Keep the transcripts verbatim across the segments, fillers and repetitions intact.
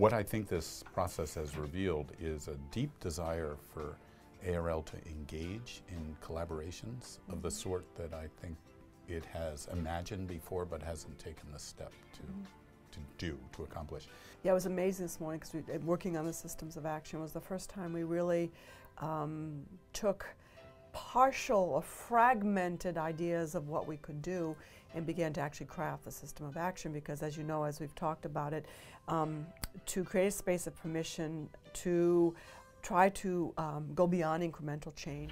What I think this process has revealed is a deep desire for A R L to engage in collaborations of the sort that I think it has imagined before but hasn't taken the step to, to do, to accomplish. Yeah, I was amazed this morning because working on the systems of action was the first time we really um, took partial or fragmented ideas of what we could do and began to actually craft the system of action, because as you know, as we've talked about it, um, to create a space of permission, to try to um, go beyond incremental change.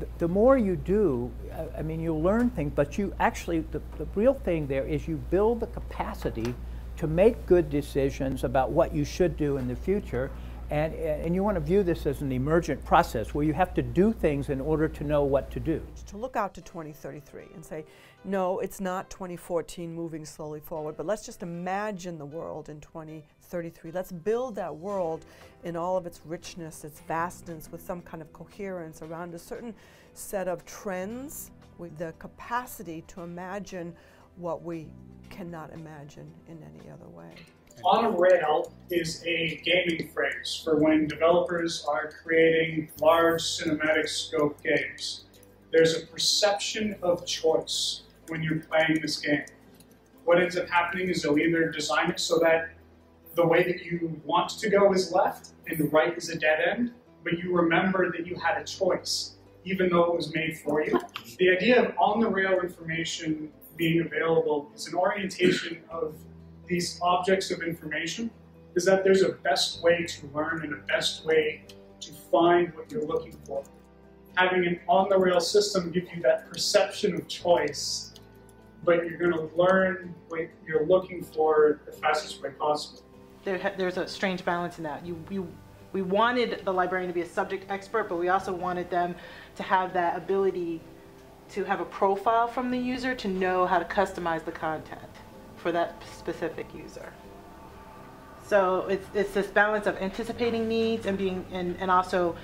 The, the more you do, I, I mean, you'll learn things, but you actually, the, the real thing there is you build the capacity to make good decisions about what you should do in the future. And, and you want to view this as an emergent process where you have to do things in order to know what to do. To look out to twenty thirty-three and say, no, it's not twenty fourteen moving slowly forward, but let's just imagine the world in twenty thirty-three. Let's build that world in all of its richness, its vastness, with some kind of coherence around a certain set of trends, with the capacity to imagine what we cannot imagine in any other way. On a rail is a gaming phrase for when developers are creating large cinematic scope games. There's a perception of choice when you're playing this game. What ends up happening is they'll either design it so that the way that you want to go is left and the right is a dead end, but you remember that you had a choice, even though it was made for you. The idea of on-the-rail information being available is an orientation of these objects of information, is that there's a best way to learn and a best way to find what you're looking for. Having an on-the-rail system gives you that perception of choice, but you're going to learn what you're looking for the fastest way possible. There, there's a strange balance in that. You, you, we wanted the librarian to be a subject expert, but we also wanted them to have that ability to have a profile from the user to know how to customize the content for that specific user. So it's, it's this balance of anticipating needs and being and, and also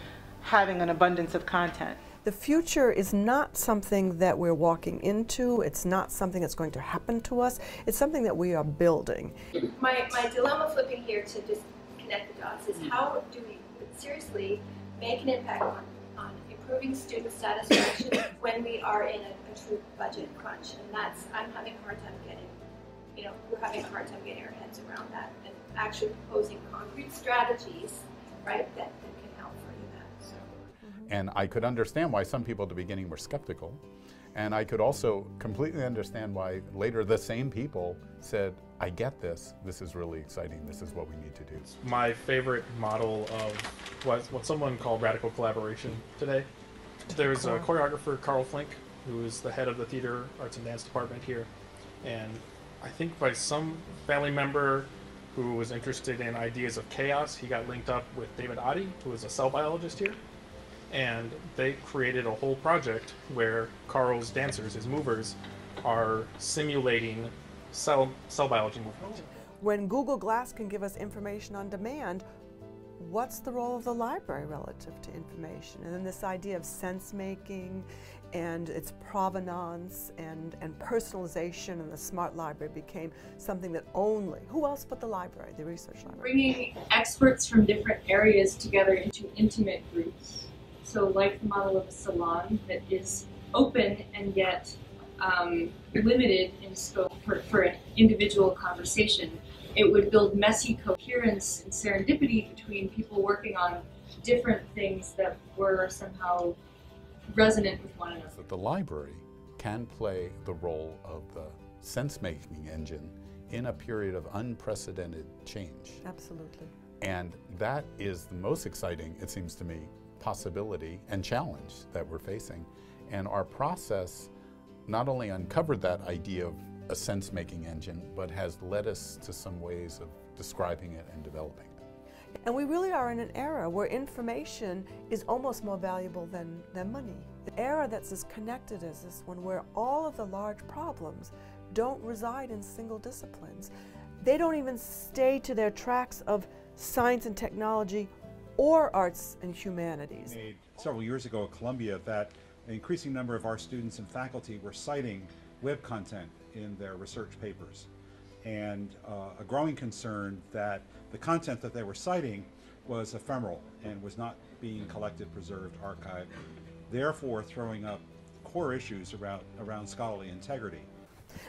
having an abundance of content. The future is not something that we're walking into. It's not something that's going to happen to us. It's something that we are building. My, my dilemma flipping here, to just connect the dots, is how do we seriously make an impact on, on improving student satisfaction when we are in a, a true budget crunch? And that's, I'm having a hard time getting You know, we're having a hard time getting our heads around that and actually proposing concrete strategies, right, that, that can help further that. So. Mm-hmm. And I could understand why some people at the beginning were skeptical. And I could also completely understand why later the same people said, I get this, this is really exciting, this is what we need to do. My favorite model of what, what someone called radical collaboration today. There's a choreographer, Carl Flink, who is the head of the theater arts and dance department here. And I think by some family member who was interested in ideas of chaos, he got linked up with David Addy, who is a cell biologist here, and they created a whole project where Carl's dancers, his movers, are simulating cell, cell biology movement. When Google Glass can give us information on demand, what's the role of the library relative to information? And then this idea of sense-making and its provenance and, and personalization in the smart library became something that only, who else but the library, the research library? Bringing experts from different areas together into intimate groups. So like the model of a salon that is open and yet um, limited in scope for, for an individual conversation. It would build messy coherence and serendipity between people working on different things that were somehow resonant with one another. That the library can play the role of the sense-making engine in a period of unprecedented change. Absolutely. And that is the most exciting, it seems to me, possibility and challenge that we're facing. And our process not only uncovered that idea of a sense-making engine, but has led us to some ways of describing it and developing it. And we really are in an era where information is almost more valuable than, than money. An era that's as connected as this one, where all of the large problems don't reside in single disciplines. They don't even stay to their tracks of science and technology or arts and humanities. We made several years ago at Columbia that an increasing number of our students and faculty were citing web content in their research papers, and uh, a growing concern that the content that they were citing was ephemeral and was not being collected, preserved, archived, therefore throwing up core issues around, around scholarly integrity.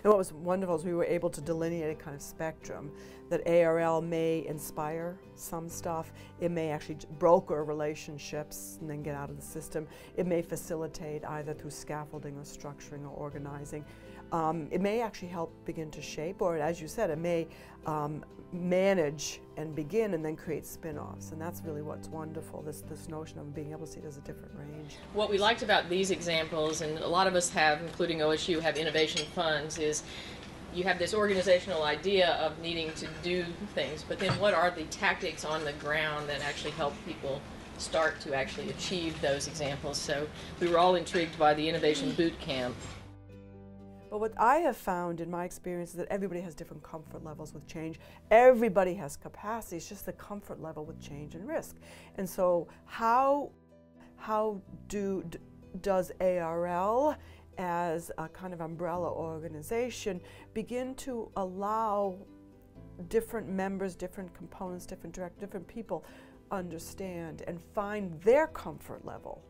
And what was wonderful is we were able to delineate a kind of spectrum that A R L may inspire some stuff, it may actually broker relationships and then get out of the system, it may facilitate either through scaffolding or structuring or organizing. Um, it may actually help begin to shape, or as you said, it may um, manage and begin and then create spin-offs, and that's really what's wonderful, this, this notion of being able to see it as a different range. What we liked about these examples, and a lot of us have, including O S U, have innovation funds, is you have this organizational idea of needing to do things, but then what are the tactics on the ground that actually help people start to actually achieve those examples? So we were all intrigued by the Innovation Boot Camp. But what I have found in my experience is that everybody has different comfort levels with change. Everybody has capacity, it's just the comfort level with change and risk. And so how, how do, does A R L as a kind of umbrella organization begin to allow different members, different components, different direct, different people understand and find their comfort level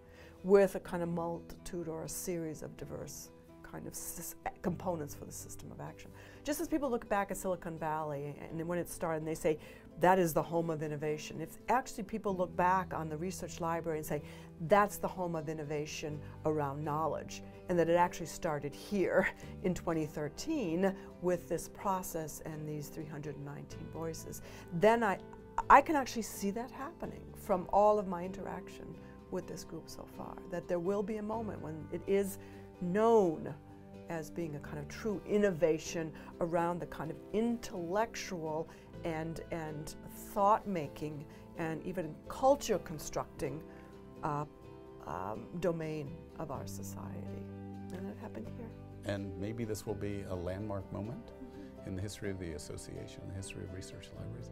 with a kind of multitude or a series of diverse kind of components for the system of action? Just as people look back at Silicon Valley and when it started and they say that is the home of innovation, if actually people look back on the research library and say that's the home of innovation around knowledge, and that it actually started here in twenty thirteen with this process and these three hundred nineteen voices, then I, I can actually see that happening from all of my interaction with this group so far, that there will be a moment when it is known as being a kind of true innovation around the kind of intellectual and, and thought-making and even culture-constructing uh, um, domain of our society. And it happened here. And maybe this will be a landmark moment in the history of the association, the history of research libraries.